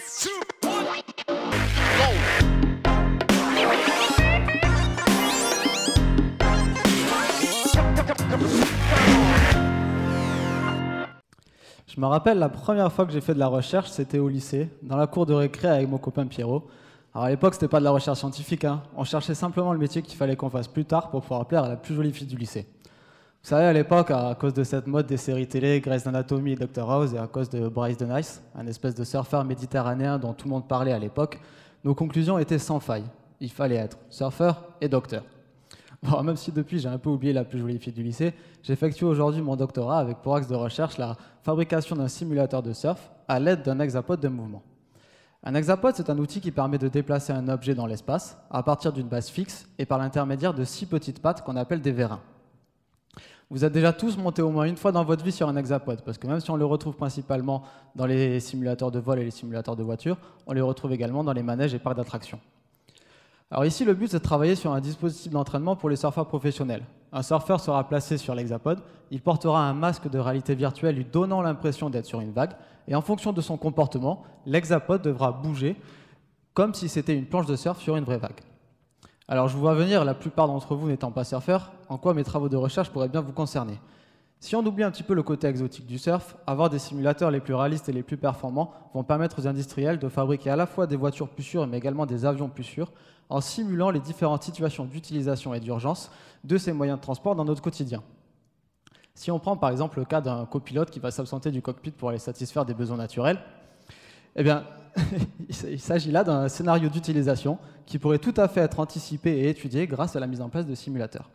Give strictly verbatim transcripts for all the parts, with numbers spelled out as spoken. three, two, one, go! Je me rappelle la première fois que j'ai fait de la recherche, c'était au lycée, dans la cour de récré avec mon copain Pierrot. Alors à l'époque, c'était pas de la recherche scientifique, hein. On cherchait simplement le métier qu'il fallait qu'on fasse plus tard pour pouvoir plaire à la plus jolie fille du lycée. Vous savez, à l'époque, à cause de cette mode des séries télé, Grey's Anatomy et docteur House, et à cause de Bryce de Nice, un espèce de surfeur méditerranéen dont tout le monde parlait à l'époque, nos conclusions étaient sans faille. Il fallait être surfeur et docteur. Bon, même si depuis j'ai un peu oublié la plus jolie fille du lycée, j'effectue aujourd'hui mon doctorat avec pour axe de recherche la fabrication d'un simulateur de surf à l'aide d'un hexapode de mouvement. Un hexapode, c'est un outil qui permet de déplacer un objet dans l'espace à partir d'une base fixe et par l'intermédiaire de six petites pattes qu'on appelle des vérins. Vous êtes déjà tous montés au moins une fois dans votre vie sur un hexapode, parce que même si on le retrouve principalement dans les simulateurs de vol et les simulateurs de voiture, on les retrouve également dans les manèges et parcs d'attractions. Alors ici, le but, c'est de travailler sur un dispositif d'entraînement pour les surfeurs professionnels. Un surfeur sera placé sur l'hexapode, il portera un masque de réalité virtuelle lui donnant l'impression d'être sur une vague, et en fonction de son comportement, l'hexapode devra bouger comme si c'était une planche de surf sur une vraie vague. Alors je vous vois venir, la plupart d'entre vous n'étant pas surfeurs, en quoi mes travaux de recherche pourraient bien vous concerner. Si on oublie un petit peu le côté exotique du surf, avoir des simulateurs les plus réalistes et les plus performants vont permettre aux industriels de fabriquer à la fois des voitures plus sûres mais également des avions plus sûrs en simulant les différentes situations d'utilisation et d'urgence de ces moyens de transport dans notre quotidien. Si on prend par exemple le cas d'un copilote qui va s'absenter du cockpit pour aller satisfaire des besoins naturels, eh bien, il s'agit là d'un scénario d'utilisation qui pourrait tout à fait être anticipé et étudié grâce à la mise en place de simulateurs.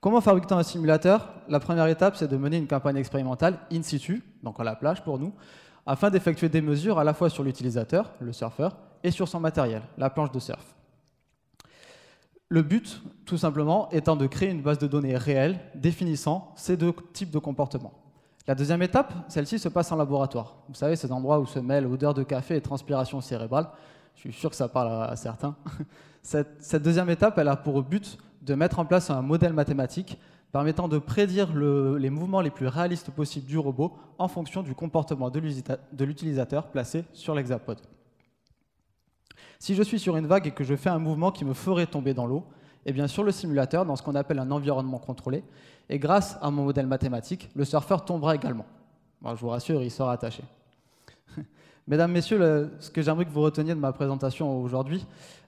Comment fabriquer un simulateur? La première étape, c'est de mener une campagne expérimentale in situ, donc à la plage pour nous, afin d'effectuer des mesures à la fois sur l'utilisateur, le surfeur, et sur son matériel, la planche de surf. Le but, tout simplement, étant de créer une base de données réelle définissant ces deux types de comportements. La deuxième étape, celle-ci se passe en laboratoire. Vous savez, ces endroits où se mêlent odeur de café et transpiration cérébrale. Je suis sûr que ça parle à certains. Cette, cette deuxième étape, elle a pour but de mettre en place un modèle mathématique permettant de prédire le, les mouvements les plus réalistes possibles du robot en fonction du comportement de l'utilisateur placé sur l'hexapode. Si je suis sur une vague et que je fais un mouvement qui me ferait tomber dans l'eau, eh bien sur le simulateur, dans ce qu'on appelle un environnement contrôlé, et grâce à mon modèle mathématique, le surfeur tombera également. Bon, je vous rassure, il sera attaché. Mesdames, Messieurs, le, ce que j'aimerais que vous reteniez de ma présentation aujourd'hui,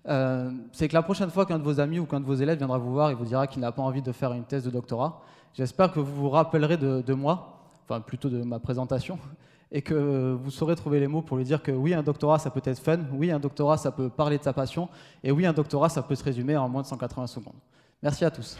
euh, c'est que la prochaine fois qu'un de vos amis ou qu'un de vos élèves viendra vous voir et vous dira qu'il n'a pas envie de faire une thèse de doctorat, j'espère que vous vous rappellerez de, de moi, enfin plutôt de ma présentation, et que vous saurez trouver les mots pour lui dire que oui, un doctorat, ça peut être fun, oui, un doctorat, ça peut parler de sa passion, et oui, un doctorat, ça peut se résumer en moins de cent quatre-vingts secondes. Merci à tous.